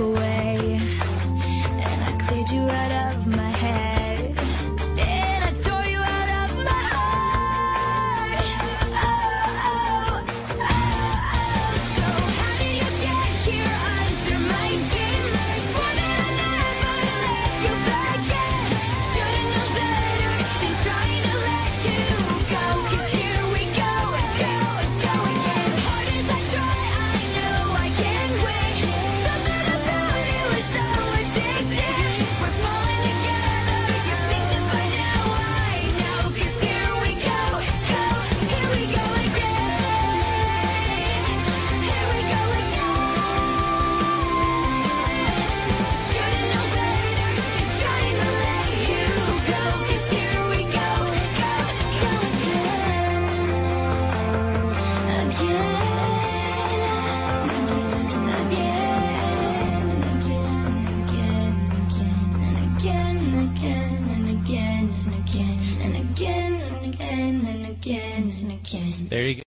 away, and I cleared you out of my head, and I tore you out of my heart. So how do you get here under my skin? There's more than I never let you back in. Should've known better than trying to let you go, 'cause here we go, go, go again. Hard as I try, I know I can't win. Something about you is so addicting. We're falling together, you think that by now I know, 'cause here we go, go, here we go again. Here we go again. Should've known better than trying to let you go, 'cause here we go, go, go again. Again and again and again and again and again and again and again and again and again and again. There you go.